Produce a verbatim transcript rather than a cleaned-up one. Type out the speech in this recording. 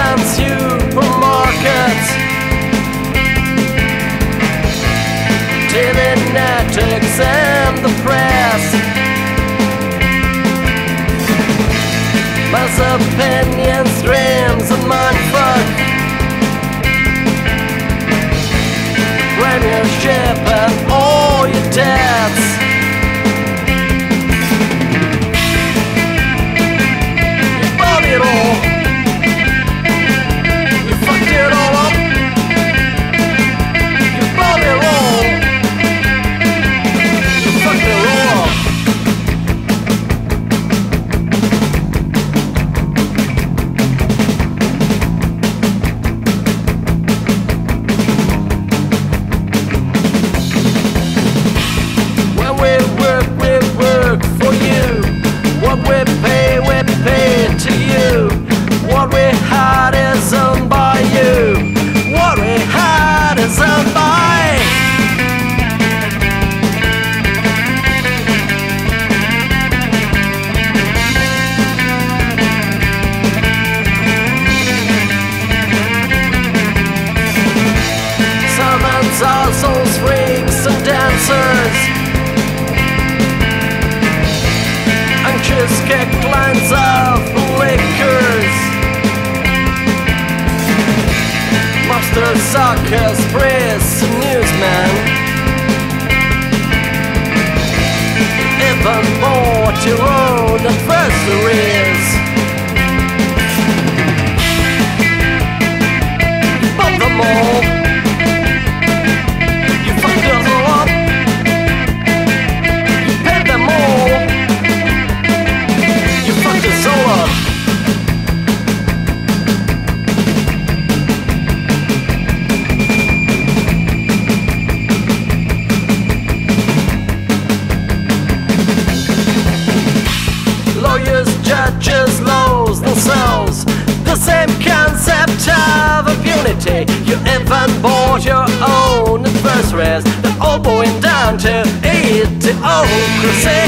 and supermarkets, T V, Netflix and the press. Mass opinions, dreams and mindfuck. Run your ship and all your debts. Souls, freaks and dancers, anxious kick lines of liquors, mobster, suckers, priests and newsmen, even more to own adversaries. Judges, laws themselves, the same concept of impunity. You even bought your own adversaries. They're all going down to eat the old crusade.